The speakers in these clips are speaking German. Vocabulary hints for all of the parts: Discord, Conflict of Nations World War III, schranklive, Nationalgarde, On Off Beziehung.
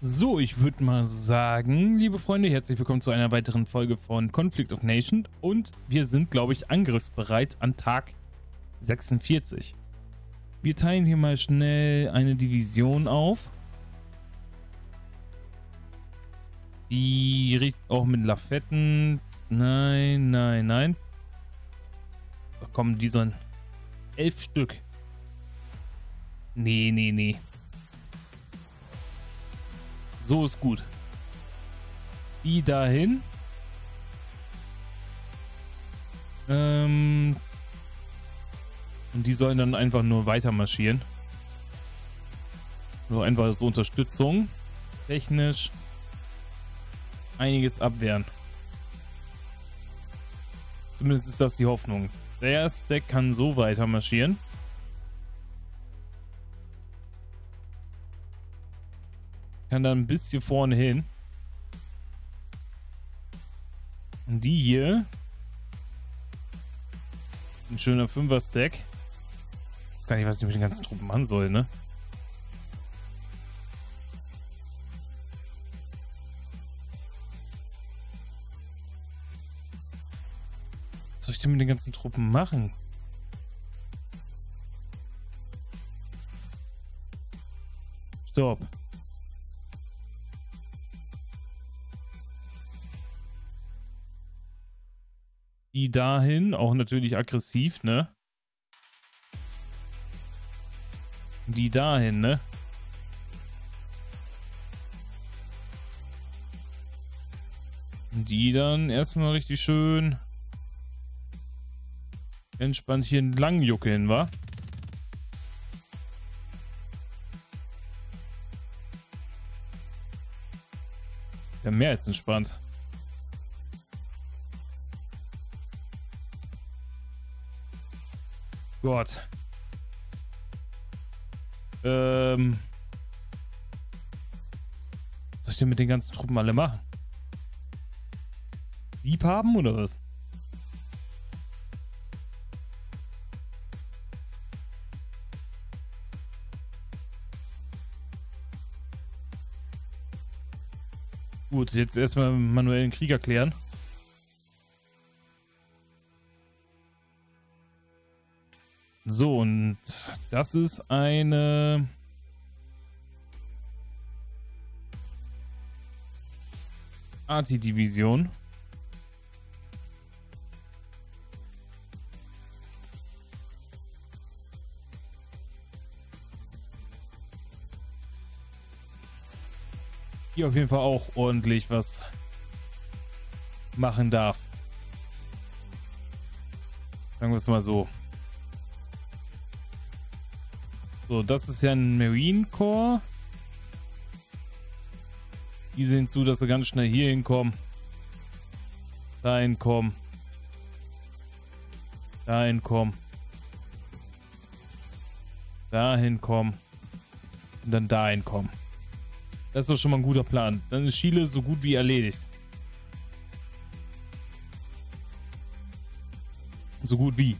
So, ich würde mal sagen, liebe Freunde, herzlich willkommen zu einer weiteren Folge von Conflict of Nations und wir sind, glaube ich, angriffsbereit an Tag 46. Wir teilen hier mal schnell eine Division auf, die richtet auch mit Lafetten. Nein, nein, nein. Da kommen die sollen 11 Stück. Nee, nee, nee. So ist gut. Die dahin. Und die sollen dann einfach nur weiter marschieren. Nur einfach so Unterstützung. Technisch. Einiges abwehren. Zumindest ist das die Hoffnung. Der Stack kann so weiter marschieren. Kann dann ein bisschen vorne hin. Und die hier. Ein schöner 5er-Stack. Ich weiß gar nicht, was ich mit den ganzen Truppen machen soll, ne? Was soll ich denn mit den ganzen Truppen machen? Stopp. Die dahin, auch natürlich aggressiv, ne? Die dahin, ne? Die dann erstmal richtig schön entspannt hier entlang juckeln, wa? Ja, mehr als entspannt. Gott. Was soll ich denn mit den ganzen Truppen alle machen? Lieb haben oder was? Gut, jetzt erstmal manuellen Krieg erklären. So, und das ist eine... Arti-Division. Die auf jeden Fall auch ordentlich was machen darf. Sagen wir es mal so. So, das ist ja ein Marine Corps. Die sehen zu, dass sie ganz schnell hier hinkommen. Da hinkommen. Da hinkommen. Da hinkommen. Und dann da hinkommen. Das ist doch schon mal ein guter Plan. Dann ist Chile so gut wie erledigt. So gut wie.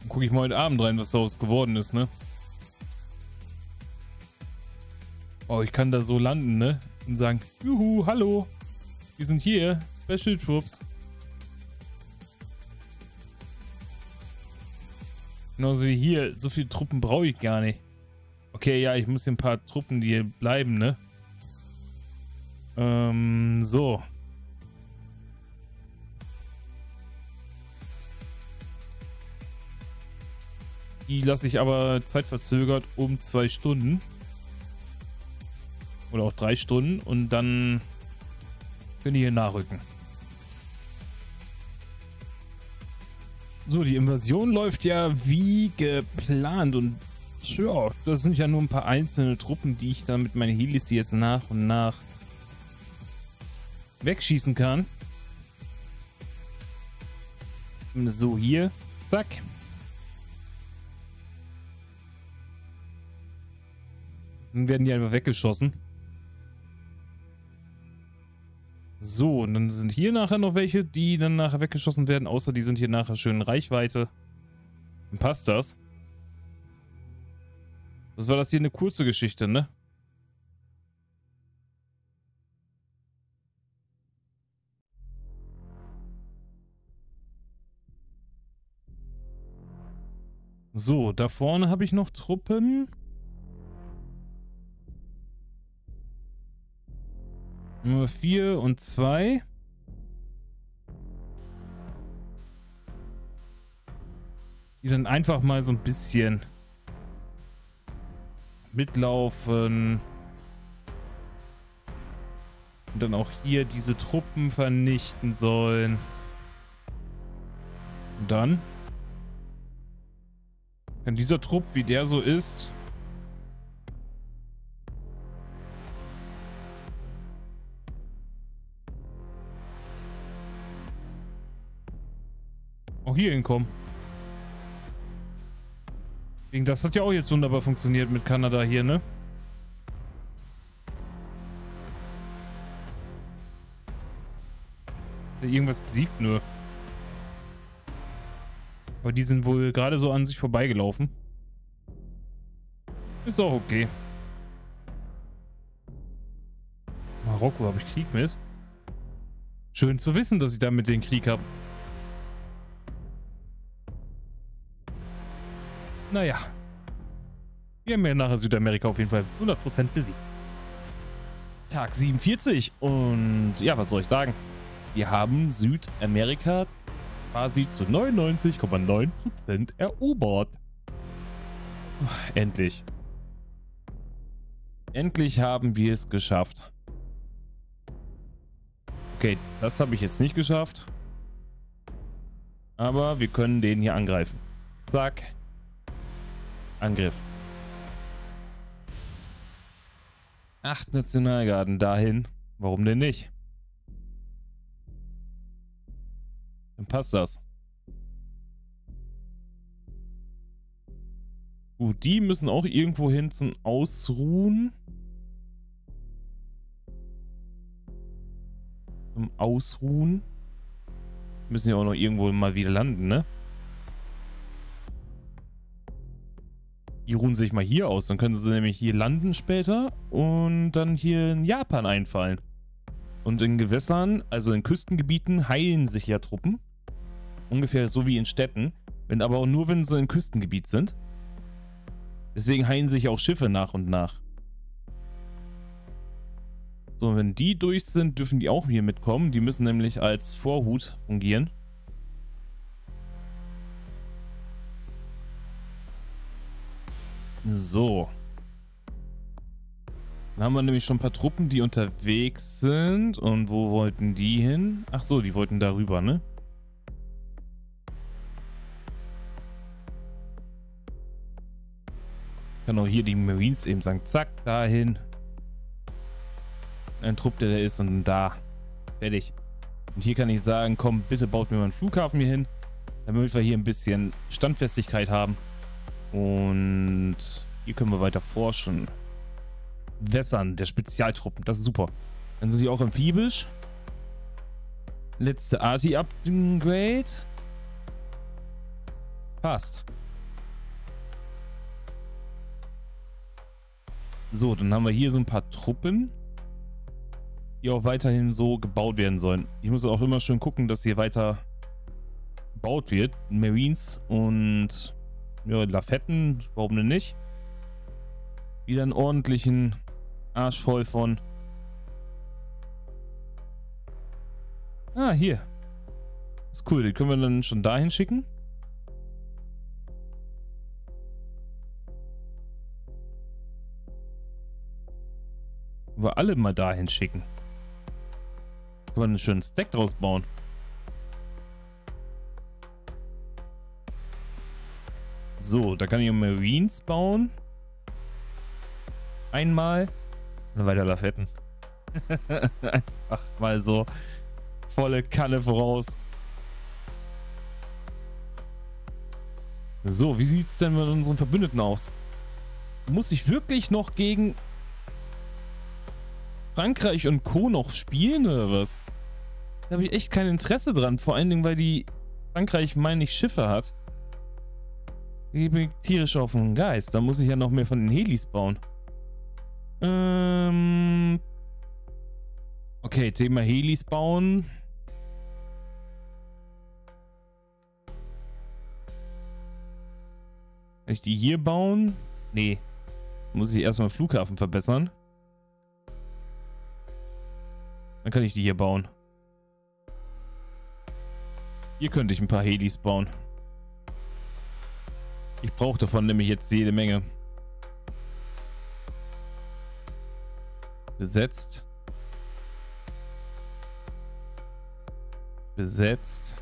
Dann gucke ich mal heute Abend rein, was daraus geworden ist, ne? Oh, ich kann da so landen, ne? Und sagen, juhu, hallo. Wir sind hier, Special Troops. Genauso wie hier, so viele Truppen brauche ich gar nicht. Okay, ja, ich muss hier ein paar Truppen, die hier bleiben, ne? So. Die lasse ich aber zeitverzögert um 2 Stunden. Oder auch 3 Stunden und dann können die hier nachrücken. So, die Invasion läuft ja wie geplant und ja, das sind ja nur ein paar einzelne Truppen, die ich dann mit meinen Helis jetzt nach und nach wegschießen kann. So, hier. Zack. Dann werden die einfach weggeschossen. So, und dann sind hier nachher noch welche, die dann nachher weggeschossen werden, außer die sind hier nachher schön in Reichweite. Dann passt das. Was war das hier? Eine kurze Geschichte, ne? So, da vorne habe ich noch Truppen. Nummer 4 und 2. Die dann einfach mal so ein bisschen mitlaufen. Und dann auch hier diese Truppen vernichten sollen. Und dann kann dieser Trupp, wie der so ist, auch hier hinkommen. Das hat ja auch jetzt wunderbar funktioniert mit Kanada hier, ne? Irgendwas besiegt nur. Aber die sind wohl gerade so an sich vorbeigelaufen. Ist auch okay. Marokko habe ich Krieg mit. Schön zu wissen, dass ich da mit denen Krieg habe. Naja. Wir haben ja nachher Südamerika auf jeden Fall 100% besiegt. Tag 47. Und ja, was soll ich sagen? Wir haben Südamerika quasi zu 99,9% erobert. Endlich. Endlich haben wir es geschafft. Okay, das habe ich jetzt nicht geschafft. Aber wir können den hier angreifen. Zack. Angriff. 8 Nationalgarden dahin. Warum denn nicht? Dann passt das. Gut, die müssen auch irgendwo hin zum Ausruhen. Zum Ausruhen. Müssen ja auch noch irgendwo mal wieder landen, ne? Die ruhen sich mal hier aus. Dann können sie nämlich hier landen später und dann hier in Japan einfallen. Und in Gewässern, also in Küstengebieten, heilen sich ja Truppen. Ungefähr so wie in Städten. Wenn aber auch nur, wenn sie in Küstengebiet sind. Deswegen heilen sich auch Schiffe nach und nach. So, und wenn die durch sind, dürfen die auch hier mitkommen. Die müssen nämlich als Vorhut fungieren. So. Dann haben wir nämlich schon ein paar Truppen, die unterwegs sind. Und wo wollten die hin? Ach so, die wollten darüber, ne? Ich kann auch hier die Marines eben sagen, zack, dahin. Ein Trupp, der da ist und da. Fertig. Und hier kann ich sagen, komm, bitte baut mir mal einen Flughafen hier hin, damit wir hier ein bisschen Standfestigkeit haben. Und hier können wir weiter forschen. Wässern der Spezialtruppen, das ist super. Dann sind die auch amphibisch. Letzte Arti-Upgrade. Passt. So, dann haben wir hier so ein paar Truppen, die auch weiterhin so gebaut werden sollen. Ich muss auch immer schön gucken, dass hier weiter gebaut wird. Marines und... ja, Lafetten, warum denn nicht? Wieder einen ordentlichen Arsch voll von... ah, hier. Ist cool, den können wir dann schon dahin schicken. Aber alle mal dahin schicken. Kann man einen schönen Stack draus bauen. So, da kann ich Marines bauen. Einmal. Und weiter Lafetten. Einfach mal so volle Kanne voraus. So, wie sieht es denn mit unseren Verbündeten aus? Muss ich wirklich noch gegen Frankreich und Co. noch spielen oder was? Da habe ich echt kein Interesse dran. Vor allen Dingen, weil die Frankreich, meine ich, Schiffe hat. Ich bin tierisch auf den Geist. Da muss ich ja noch mehr von den Helis bauen. Okay, Thema Helis bauen. Kann ich die hier bauen? Nee. Muss ich erstmal den Flughafen verbessern. Dann kann ich die hier bauen. Hier könnte ich ein paar Helis bauen. Ich brauche davon nämlich jetzt jede Menge. Besetzt. Besetzt.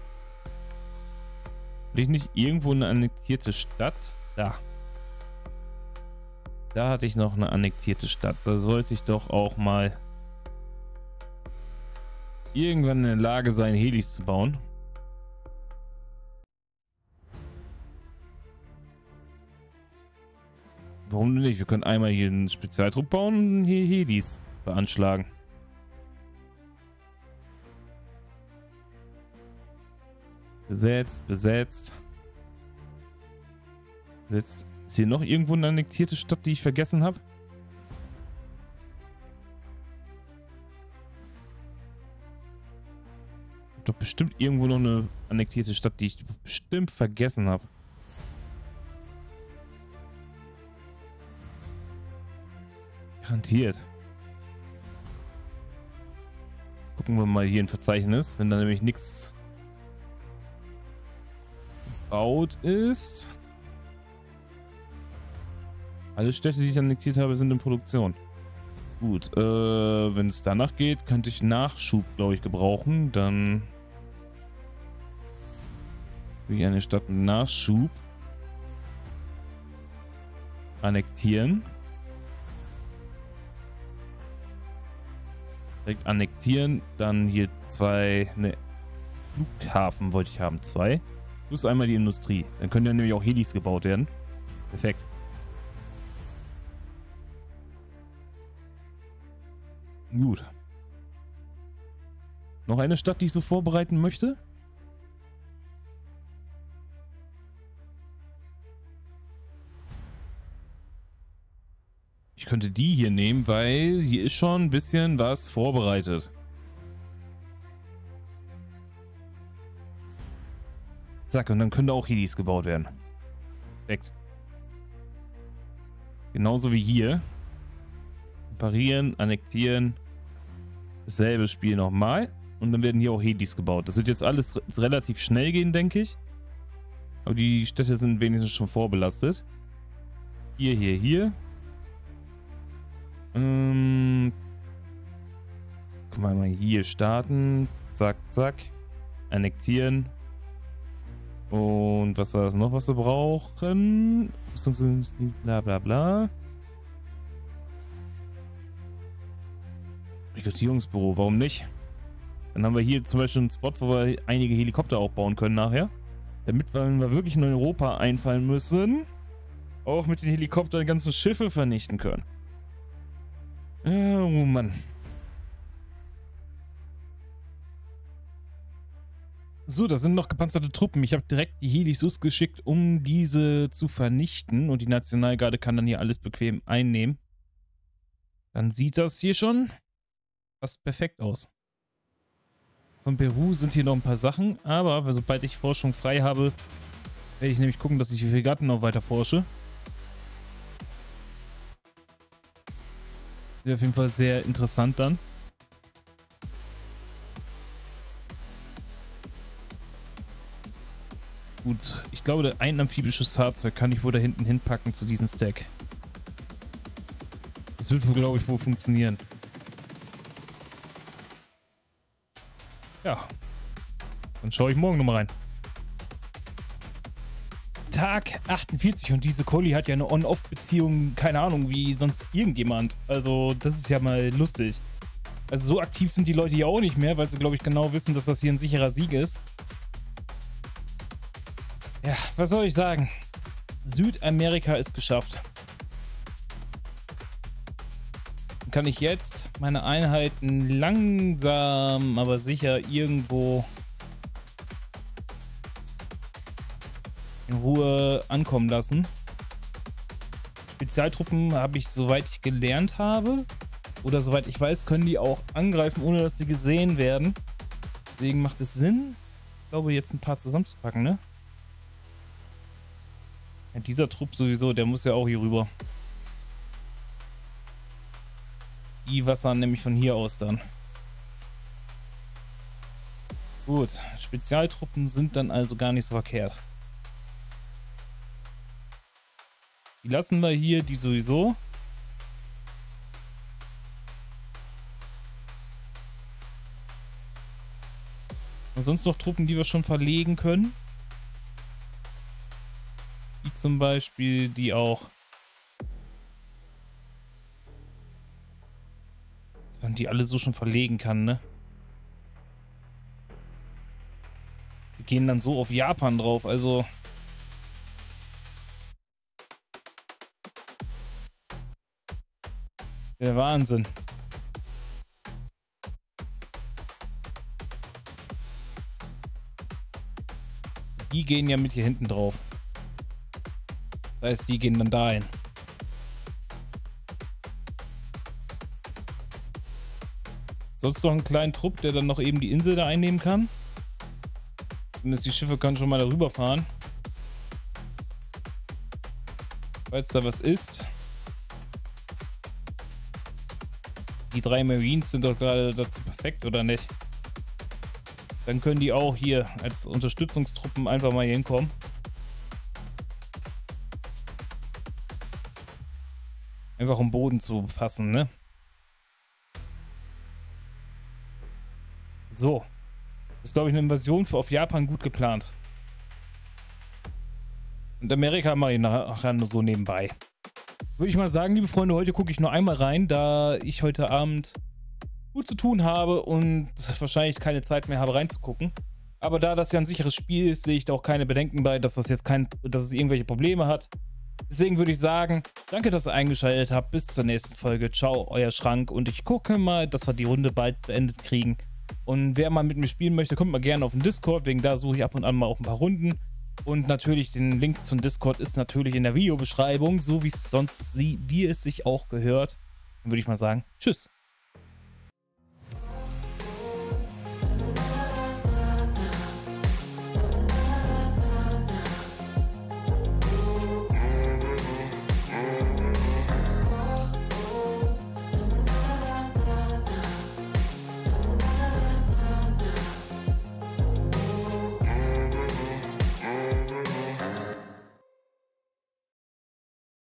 Will ich nicht irgendwo eine annektierte Stadt? Da. Da hatte ich noch eine annektierte Stadt. Da sollte ich doch auch mal irgendwann in der Lage sein, Helis zu bauen. Warum nicht? Wir können einmal hier einen Spezialtrupp bauen und hier Helis beanschlagen. Besetzt, besetzt. Besetzt. Ist hier noch irgendwo eine annektierte Stadt, die ich vergessen habe? Ich habe doch bestimmt irgendwo noch eine annektierte Stadt, die ich bestimmt vergessen habe. Garantiert. Gucken wir mal hier im Verzeichnis, wenn da nämlich nichts gebaut ist. Alle Städte, die ich annektiert habe, sind in Produktion. Gut, wenn es danach geht, könnte ich Nachschub, glaube ich, gebrauchen. Dann will ich eine Stadt mit Nachschub annektieren. Direkt annektieren, dann hier zwei, ne, Flughafen wollte ich haben, zwei. Plus einmal die Industrie. Dann können ja nämlich auch Helis gebaut werden. Perfekt. Gut. Noch eine Stadt, die ich so vorbereiten möchte? Ich könnte die hier nehmen, weil hier ist schon ein bisschen was vorbereitet. Zack, und dann können da auch Helis gebaut werden. Perfekt. Genauso wie hier. Reparieren, annektieren. Dasselbe Spiel nochmal. Und dann werden hier auch Helis gebaut. Das wird jetzt alles relativ schnell gehen, denke ich. Aber die Städte sind wenigstens schon vorbelastet. Hier, hier, hier. Guck mal, einmal hier starten. Zack, zack. Annektieren. Und was war das noch, was wir brauchen? Bla bla bla. Rekrutierungsbüro, warum nicht? Dann haben wir hier zum Beispiel einen Spot, wo wir einige Helikopter auch bauen können nachher. Damit wir wirklich in Europa einfallen müssen, auch mit den Helikoptern ganze Schiffe vernichten können. Oh Mann. So, das sind noch gepanzerte Truppen. Ich habe direkt die Helis losgeschickt, um diese zu vernichten. Und die Nationalgarde kann dann hier alles bequem einnehmen. Dann sieht das hier schon fast perfekt aus. Von Peru sind hier noch ein paar Sachen. Aber sobald ich Forschung frei habe, werde ich nämlich gucken, dass ich die Fregatten noch weiter forsche. Auf jeden Fall sehr interessant dann. Gut, ich glaube, ein amphibisches Fahrzeug kann ich wohl da hinten hinpacken zu diesem Stack. Das wird wohl, glaube ich, wohl funktionieren. Ja, dann schaue ich morgen nochmal rein. Tag 48 und diese Colli hat ja eine On-Off-Beziehung, keine Ahnung, wie sonst irgendjemand. Also das ist ja mal lustig. Also so aktiv sind die Leute ja auch nicht mehr, weil sie, glaube ich, genau wissen, dass das hier ein sicherer Sieg ist. Ja, was soll ich sagen? Südamerika ist geschafft. Dann kann ich jetzt meine Einheiten langsam, aber sicher irgendwo in Ruhe ankommen lassen. Spezialtruppen habe ich, soweit ich gelernt habe, oder soweit ich weiß, können die auch angreifen, ohne dass sie gesehen werden. Deswegen macht es Sinn, ich glaube, jetzt ein paar zusammenzupacken, ne? Ja, dieser Trupp sowieso, der muss ja auch hier rüber. Die wassern nämlich von hier aus dann. Gut, Spezialtruppen sind dann also gar nicht so verkehrt. Die lassen wir hier, die sowieso. Und sonst noch Truppen, die wir schon verlegen können. Wie zum Beispiel die auch. Dass man die alle so schon verlegen kann, ne? Wir gehen dann so auf Japan drauf, also... Der Wahnsinn. Die gehen ja mit hier hinten drauf. Das heißt, die gehen dann dahin. Sonst noch einen kleinen Trupp, der dann noch eben die Insel da einnehmen kann. Zumindest die Schiffe können schon mal darüber fahren. Falls da was ist. Die drei Marines sind doch gerade dazu perfekt, oder nicht? Dann können die auch hier als Unterstützungstruppen einfach mal hier hinkommen. Einfach um Boden zu fassen, ne? So. Ist, glaube ich, eine Invasion auf Japan gut geplant. Und Amerika mache ich nachher so nebenbei. Würde ich mal sagen, liebe Freunde, heute gucke ich nur einmal rein, da ich heute Abend gut zu tun habe und wahrscheinlich keine Zeit mehr habe reinzugucken. Aber da das ja ein sicheres Spiel ist, sehe ich da auch keine Bedenken bei, dass das jetzt dass es irgendwelche Probleme hat. Deswegen würde ich sagen, danke, dass ihr eingeschaltet habt. Bis zur nächsten Folge. Ciao, euer Schrank. Und ich gucke mal, dass wir die Runde bald beendet kriegen. Und wer mal mit mir spielen möchte, kommt mal gerne auf den Discord. Wegen da suche ich ab und an mal auch ein paar Runden. Und natürlich, den Link zum Discord ist natürlich in der Videobeschreibung, so wie es sich auch gehört. Dann würde ich mal sagen, tschüss.